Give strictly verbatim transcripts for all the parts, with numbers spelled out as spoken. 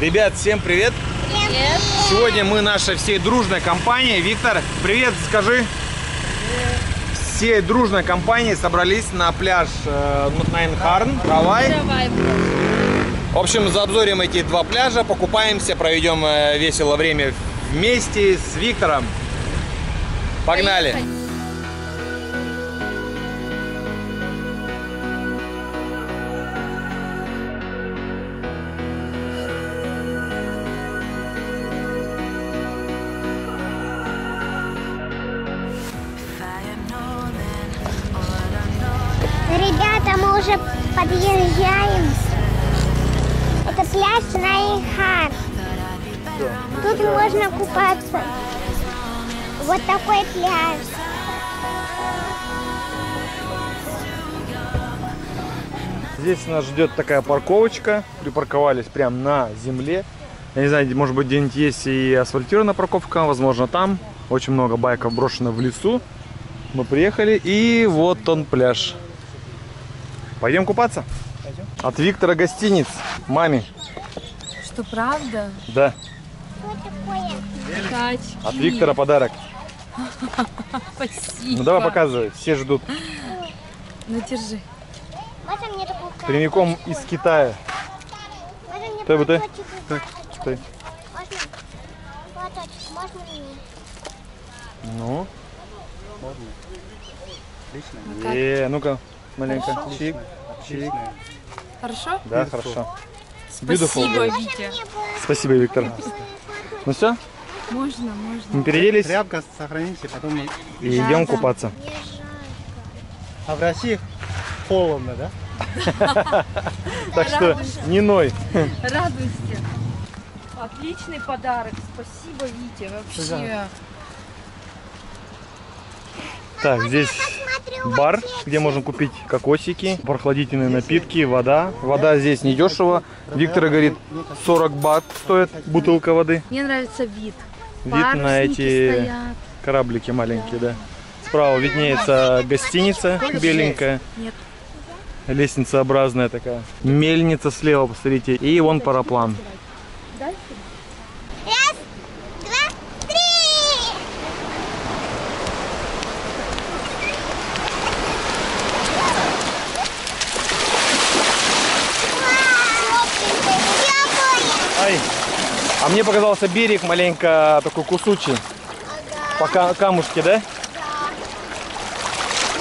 Ребят, всем привет! Привет! Сегодня мы нашей всей дружной компанией. Виктор, привет, скажи. Привет. Всей дружной компанией собрались на пляж э, Най Харн, Равай. Равай. В общем, заобзорим эти два пляжа, покупаемся, проведем весело время вместе с Виктором. Погнали! Поехали. Ребята, мы уже подъезжаем. Это пляж Най Харн. Тут можно купаться. Вот такой пляж. Здесь нас ждет такая парковочка. Припарковались прямо на земле. Я не знаю, может быть, где-нибудь есть и асфальтированная парковка. Возможно, там. Очень много байков брошено в лесу. Мы приехали, и вот он пляж. Пойдем купаться? Пойдем. От Виктора гостиниц. Маме. Что, правда? Да. Что такое? Качки. От Виктора подарок. Спасибо. Ну давай показывай, все ждут. Ну держи. Прямиком из Китая. Ты, ты? Так, стой. Ну. Можно? Э, ну-ка. Маленько. Хорошо? Чик, чик. Хорошо? Да, Beautiful. Хорошо. Спасибо, Витя. Спасибо, Виктор. Ну все? Можно, можно. Мы переоделись. Тряпка сохраните, потом... И да, идем да. купаться. А в России холодно, да? Так что не ной. Радуйся. Отличный подарок. Спасибо, Витя. Вообще. Так, здесь бар, где можно купить кокосики, прохладительные напитки, вода. Вода здесь не дешево. Виктор говорит, сорок бат стоит бутылка воды. Мне нравится вид. Вид Парусники на эти стоят. Кораблики маленькие, да. Справа виднеется гостиница беленькая. Нет. Лестницеобразная такая. Мельница слева, посмотрите. И вон параплан. А мне показался берег маленько такой кусучий. Ага. Пока камушки, да? Да.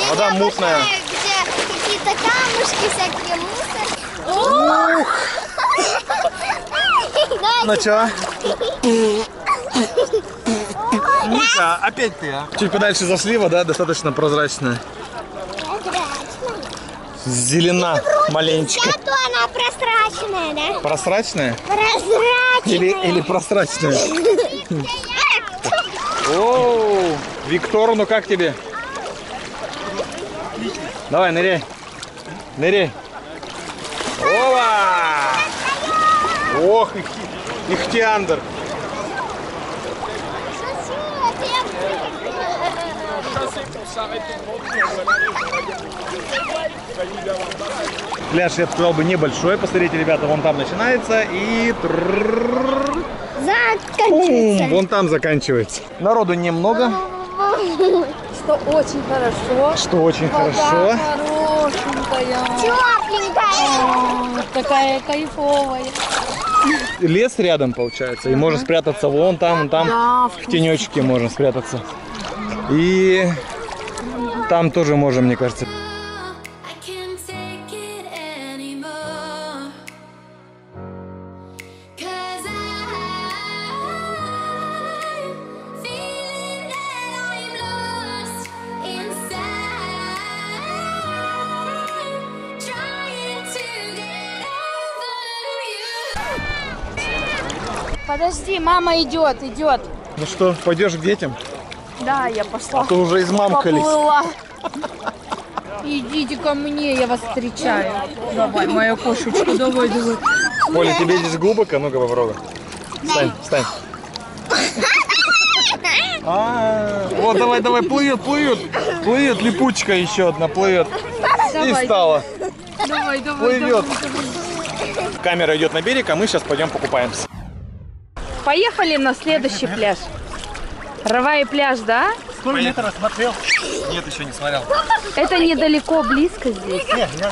Вода я мутная. Обожаю, где какие-то камушки, всякие мусор. Ух! Ну чё? Ника, опять ты, а? Чуть подальше зашли, вода достаточно прозрачная. Зелена маленечко. Зато она прозрачная, да? Прозрачная? Прозрачная. Или, или прозрачная. Оу, Виктор, ну как тебе? Давай, ныряй. Ныряй. Опа! Ох, ихтиандр. Пляж, я сказал бы, небольшой. Посмотрите, ребята, вон там начинается и... Заканчивается. Бум, вон там заканчивается. Народу немного. Что очень хорошо. Что очень Вода хорошо. Хорошенькая. Тепленькая. Такая кайфовая. Лес рядом, получается. И можно спрятаться вон там, вон там. Да, в тенечке можно спрятаться. И там тоже можем, мне кажется. Подожди, мама идет, идет. Ну что, пойдешь к детям? Да, я пошла. А ты уже измамкались. Поплыла. Идите ко мне, я вас встречаю. Давай, моя кошечка, давай, давай. Оля, тебе здесь глубоко? Ну-ка, попробуй. Встань, встань. А -а -а. Вот, давай, давай, плывет, плывет. Плывет, липучка еще одна плывет. И встала. Давай, давай, плывет. Давай, давай. Камера идет на берег, а мы сейчас пойдем покупаемся. Поехали на следующий пляж. Равай пляж, да? Сколько метров смотрел? Нет, еще не смотрел. Это недалеко, близко здесь. Нет, я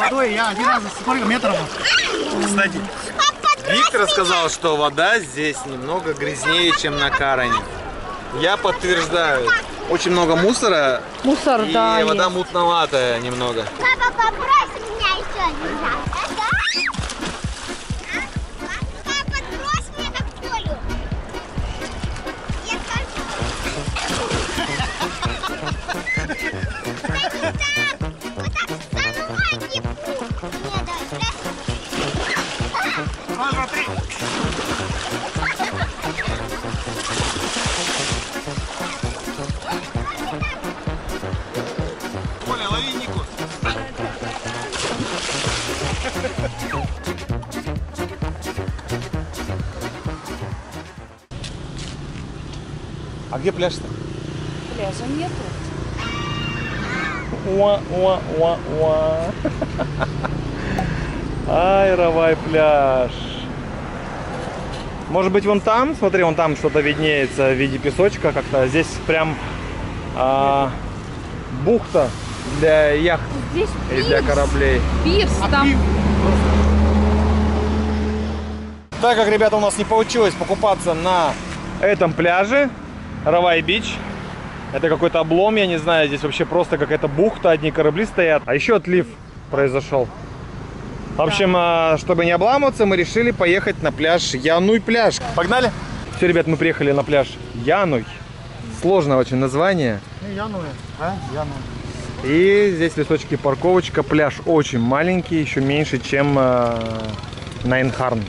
водой я один раз сколько метров. Кстати, Виктор сказал, что вода здесь немного грязнее, чем на Кароне. Я подтверждаю. Очень много мусора. Мусор, и да, вода есть. Мутноватая немного. Папа, побрось меня еще один раз. Папа, брось меня как Толю. Я скажу. Вот так встану, Ваньке. Раз, два, три. А где пляж-то? Пляжа нету. Уа-уа-уа-уа. Ай, Равай пляж. Может быть, вон там, смотри, вон там что-то виднеется в виде песочка как-то. Здесь прям а, бухта для яхт. Здесь и пирс, для кораблей. Пирс там. Так как, ребята, у нас не получилось покупаться на этом пляже, Равай-бич. Это какой-то облом, я не знаю. Здесь вообще просто какая-то бухта, одни корабли стоят. А еще отлив произошел. В общем, да, чтобы не обламываться, мы решили поехать на пляж Януй пляж. Да. Погнали! Все, ребят, мы приехали на пляж Януй. Сложное очень название. Януй, а? Януй. И здесь лесочки, парковочка. Пляж очень маленький, еще меньше, чем э, Най Харн.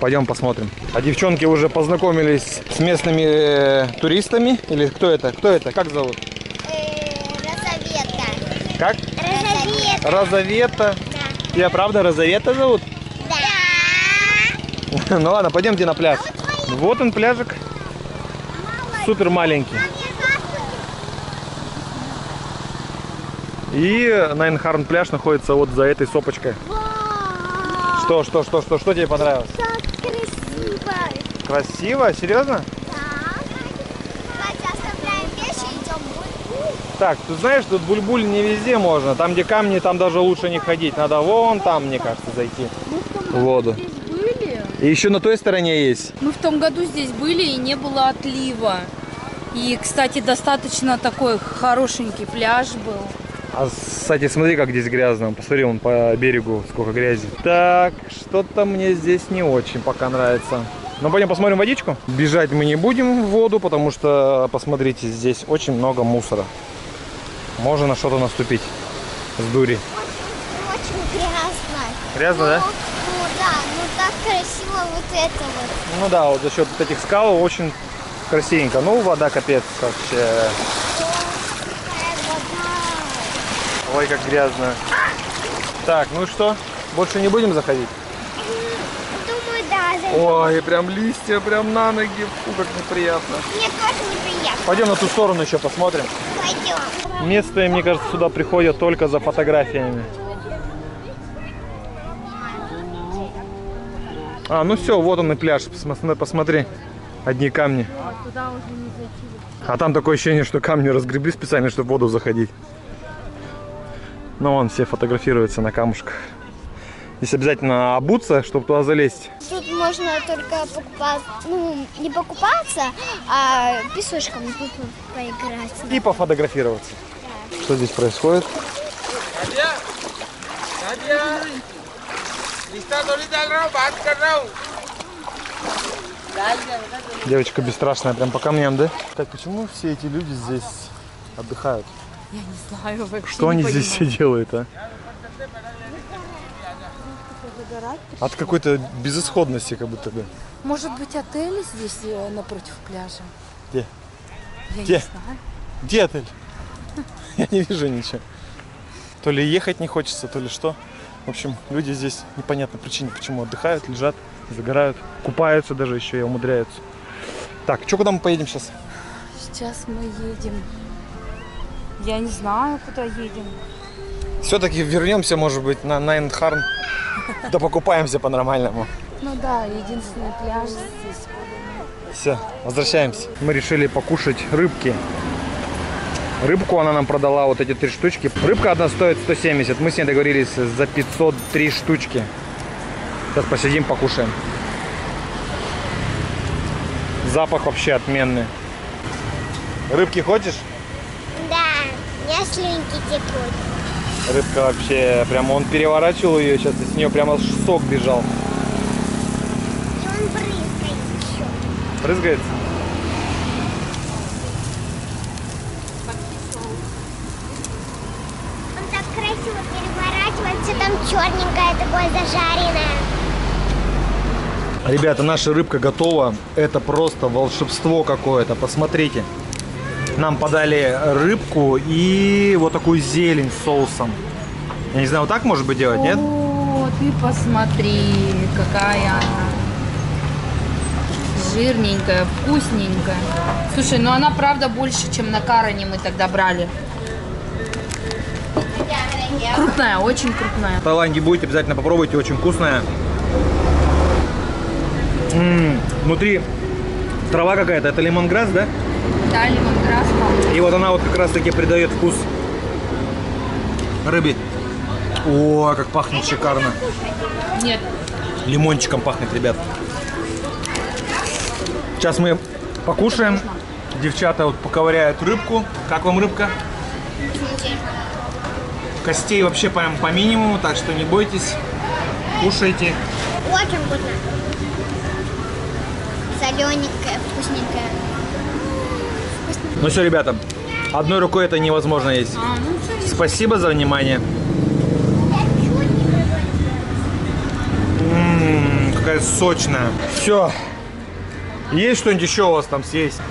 Пойдем посмотрим. А девчонки уже познакомились с местными э, туристами. Или кто это? Кто это? Как зовут? Розавета. Как? Розавета. Розавета. Да. Тебя правда Розавета зовут? Да. Ну ладно, пойдемте на пляж. А вот, вот он пляжик. Мама, супер маленький. И Най Харн пляж находится вот за этой сопочкой. Вау! Что, что, что, что, что тебе понравилось? Так красиво. Красиво? Серьезно? Да. Давайте оставляем вещи, идем буль-буль. Так, ты знаешь, тут буль-буль не везде можно. Там, где камни, там даже лучше не ходить. Надо вон там, мне кажется, зайти. В воду. И еще на той стороне есть. Мы в том году здесь были и не было отлива. И, кстати, достаточно такой хорошенький пляж был. А, кстати, смотри, как здесь грязно. Посмотри, вон по берегу сколько грязи. Так, что-то мне здесь не очень пока нравится. Ну, пойдем посмотрим водичку. Бежать мы не будем в воду, потому что, посмотрите, здесь очень много мусора. Можно на что-то наступить с дури. Очень, очень грязно. Грязно, ну, да? Ну, да, ну так красиво вот это вот. Ну да, вот за счет вот этих скал очень красивенько. Ну, вода капец вообще. Ой, как грязно. Так, ну что, больше не будем заходить? Думаю, да. Зайдем. Ой, прям листья, прям на ноги. Фу, как неприятно. Мне тоже неприятно. Пойдем на ту сторону еще посмотрим. Пойдем. Местные, мне кажется, сюда приходят только за фотографиями. А, ну все, вот он и пляж. Посмотри, одни камни. А там такое ощущение, что камни разгребли специально, чтобы в воду заходить. Ну, вон, все фотографируются на камушках. Здесь обязательно обуться, чтобы туда залезть. Тут можно только покупаться, ну, не покупаться, а песочком тут поиграть. И пофотографироваться. Да. Что здесь происходит? Девочка бесстрашная, прям по камням, да? Так, почему все эти люди здесь отдыхают? Я не знаю вообще. Что они здесь все делают, а? От какой-то безысходности как будто бы. Может быть, отели здесь напротив пляжа? Где? Я Где? не знаю. Где отель? Я не вижу ничего. То ли ехать не хочется, то ли что. В общем, люди здесь непонятно причине, почему отдыхают, лежат, загорают, купаются даже еще и умудряются. Так, что, куда мы поедем сейчас? Сейчас мы едем... Я не знаю, куда едем. Все-таки вернемся, может быть, на Най Харн, да покупаемся по-нормальному. Ну да, единственный пляж здесь. Все, возвращаемся. Мы решили покушать рыбки. Рыбку она нам продала, вот эти три штучки. Рыбка одна стоит сто семьдесят, мы с ней договорились за пятьсот три штучки. Сейчас посидим, покушаем. Запах вообще отменный. Рыбки хочешь? Да, у меня слюнки текут. Рыбка вообще, прямо он переворачивал ее сейчас, и с нее прямо сок бежал. И он брызгает еще. Брызгается? Он так красиво переворачивается, там черненькая, такое зажаренное. Ребята, наша рыбка готова. Это просто волшебство какое-то, посмотрите. Нам подали рыбку и вот такую зелень с соусом. Я не знаю, вот так может быть делать, нет? О, ты посмотри, какая она. Жирненькая, вкусненькая. Слушай, ну она правда больше, чем на Кароне мы тогда брали. Крупная, очень крупная. В Таиланде будет, обязательно попробуйте, очень вкусная. М-м, внутри трава какая-то, это лимонграсс, да? Да, лимонграсс. И вот она вот как раз таки придает вкус рыбе. О, как пахнет шикарно. Нет. Лимончиком пахнет, ребят. Сейчас мы покушаем. Девчата вот поковыряют рыбку. Как вам рыбка? Костей вообще прям по минимуму, так что не бойтесь. Кушайте. Очень вкусно. Солененькая, вкусненькая. Ну все, ребята, одной рукой это невозможно есть. Спасибо за внимание. Ммм, какая сочная. Все. Есть что-нибудь еще у вас там съесть?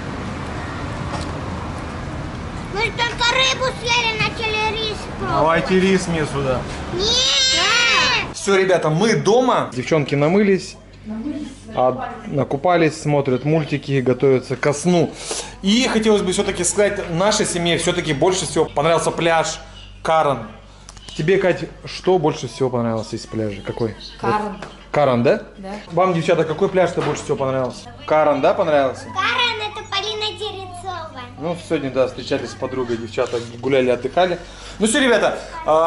Мы только рыбу съели, начали рис пробовать. Давайте рис мне сюда. Нет! Все, ребята, мы дома. Девчонки намылись. А накупались, смотрят мультики, готовятся ко сну. И хотелось бы все-таки сказать, нашей семье все-таки больше всего понравился пляж Карон. Тебе, Кать, что больше всего понравилось из пляжа? Какой? Карон. Вот. Карон, да? Да. Вам, девчата, какой пляж-то больше всего понравился? Карон, да, понравился? Карон, это Полина Дерецова. Ну, сегодня, да, встречались с подругой, девчата гуляли, отдыхали. Ну все, ребята,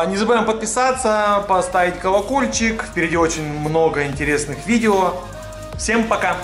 не забываем подписаться, поставить колокольчик. Впереди очень много интересных видео. Всем пока!